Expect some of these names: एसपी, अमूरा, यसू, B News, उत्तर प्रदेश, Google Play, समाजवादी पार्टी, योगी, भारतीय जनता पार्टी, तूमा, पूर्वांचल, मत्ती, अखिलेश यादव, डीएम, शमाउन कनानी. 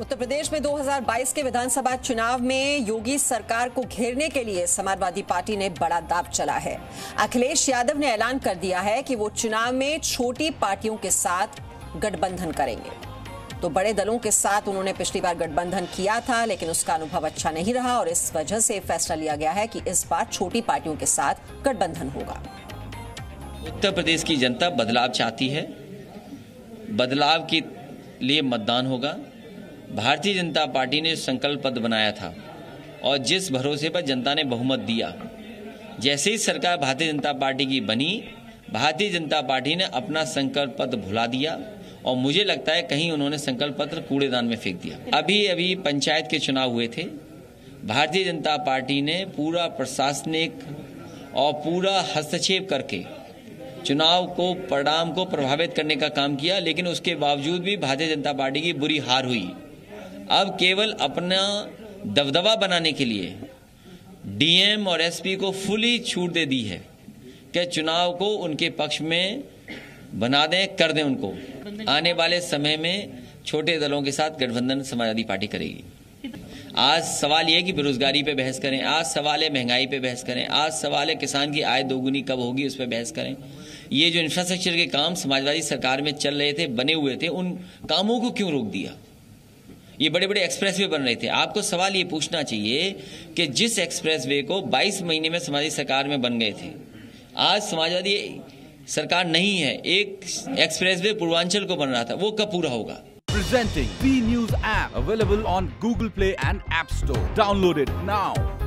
उत्तर प्रदेश में 2022 के विधानसभा चुनाव में योगी सरकार को घेरने के लिए समाजवादी पार्टी ने बड़ा दांव चला है। अखिलेश यादव ने ऐलान कर दिया है कि वो चुनाव में छोटी पार्टियों के साथ गठबंधन करेंगे। तो बड़े दलों के साथ उन्होंने पिछली बार गठबंधन किया था, लेकिन उसका अनुभव अच्छा नहीं रहा और इस वजह से फैसला लिया गया है कि इस बार छोटी पार्टियों के साथ गठबंधन होगा। उत्तर प्रदेश की जनता बदलाव चाहती है, बदलाव के लिए मतदान होगा। भारतीय जनता पार्टी ने संकल्प पत्र बनाया था और जिस भरोसे पर जनता ने बहुमत दिया, जैसे ही सरकार भारतीय जनता पार्टी की बनी, भारतीय जनता पार्टी ने अपना संकल्प पत्र भुला दिया और मुझे लगता है कहीं उन्होंने संकल्प पत्र कूड़ेदान में फेंक दिया। अभी अभी पंचायत के चुनाव हुए थे, भारतीय जनता पार्टी ने पूरा प्रशासनिक और पूरा हस्तक्षेप करके चुनाव को परिणाम को प्रभावित करने का काम किया, लेकिन उसके बावजूद भी भारतीय जनता पार्टी की बुरी हार हुई। अब केवल अपना दबदबा बनाने के लिए डीएम और एसपी को फुली छूट दे दी है कि चुनाव को उनके पक्ष में बना दें, कर दें उनको। आने वाले समय में छोटे दलों के साथ गठबंधन समाजवादी पार्टी करेगी। आज सवाल यह कि बेरोजगारी पे बहस करें, आज सवाल है महंगाई पे बहस करें, आज सवाल है किसान की आय दोगुनी कब होगी उस पर बहस करें। ये जो इंफ्रास्ट्रक्चर के काम समाजवादी सरकार में चल रहे थे, बने हुए थे, उन कामों को क्यों रोक दिया? ये बड़े बड़े एक्सप्रेसवे बन रहे थे। आपको सवाल ये पूछना चाहिए कि जिस एक्सप्रेसवे को 22 महीने में समाजवादी सरकार में बन गए थे, आज समाजवादी सरकार नहीं है, एक एक्सप्रेसवे पूर्वांचल को बन रहा था, वो कब पूरा होगा? Presenting B News app available on Google Play and App Store. Download it now.